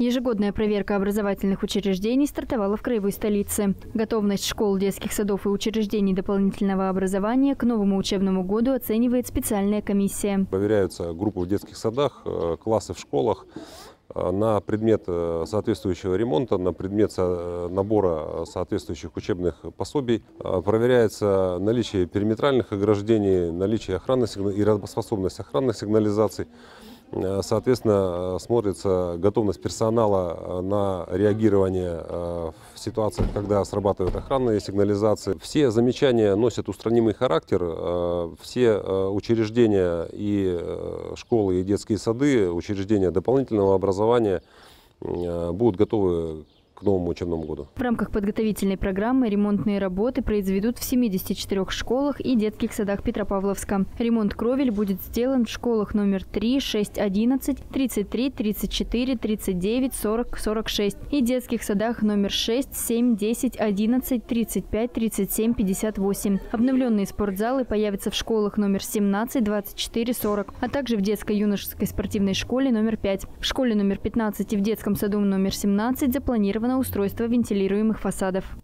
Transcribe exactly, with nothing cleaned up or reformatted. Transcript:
Ежегодная проверка образовательных учреждений стартовала в краевой столице. Готовность школ, детских садов и учреждений дополнительного образования к новому учебному году оценивает специальная комиссия. Проверяются группы в детских садах, классы в школах на предмет соответствующего ремонта, на предмет набора соответствующих учебных пособий. Проверяется наличие периметральных ограждений, наличие охраны и работоспособность охранных сигнализаций. Соответственно, смотрится готовность персонала на реагирование в ситуациях, когда срабатывают охранные сигнализации. Все замечания носят устранимый характер. Все учреждения и школы, и детские сады, учреждения дополнительного образования будут готовы к новому учебному году. В рамках подготовительной программы ремонтные работы произведут в семидесяти четырёх школах и детских садах Петропавловска. Ремонт кровель будет сделан в школах номер три, шесть, одиннадцать, тридцать три, тридцать четыре, тридцать девять, сорок, сорок шесть и детских садах номер шесть, семь, десять, одиннадцать, тридцать пять, тридцать семь, пятьдесят восемь. Обновленные спортзалы появятся в школах номер семнадцать, двадцать четыре, сорок, а также в детско-юношеской спортивной школе номер пять. В школе номер пятнадцать и в детском саду номер семнадцать запланировано устройство вентилируемых фасадов.